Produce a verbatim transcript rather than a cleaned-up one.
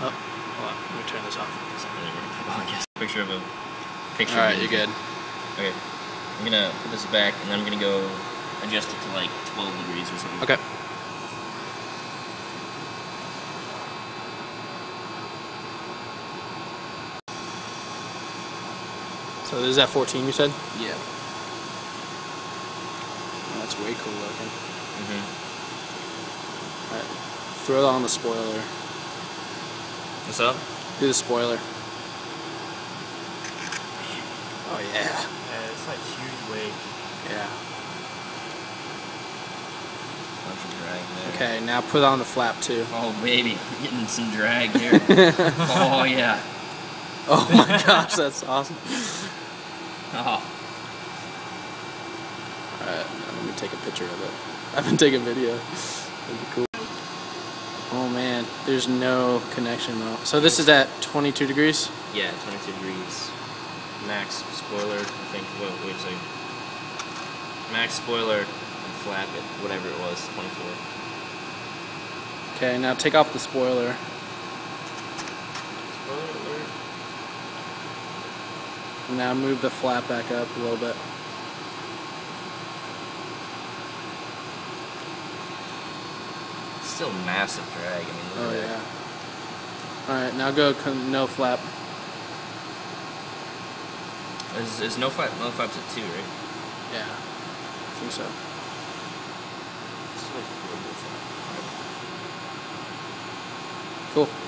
Oh, hold on. I'm going to turn this off. It doesn't really work that well, I guess. Picture of a picture. All right, you're good. Okay. I'm going to put this back, and then I'm going to go adjust it to like twelve degrees or something. Okay. So this is at fourteen, you said? Yeah. Oh, that's way cool looking. Mm-hmm. Alright, throw that on the spoiler. What's up? Do the spoiler. Oh yeah. Yeah, it's like huge wake. Yeah. Bunch of drag there. Okay, now put on the flap too. Oh baby, we're getting some drag here. Oh yeah. Oh my gosh, that's awesome. Oh. Alright, let me take a picture of it. I've been taking video. That'd be cool. Oh man, there's no connection though. So this is at twenty-two degrees? Yeah, twenty-two degrees. Max spoiler, I think. Wait, wait a second. Max spoiler and flap it, whatever it was, twenty-four. Okay, now take off the spoiler. Spoiler alert. Now move the flap back up a little bit. Still massive drag. I mean, oh yeah. All right, now go no flap. Is is no flap? No flap's at two, right? Yeah, I think so. Cool.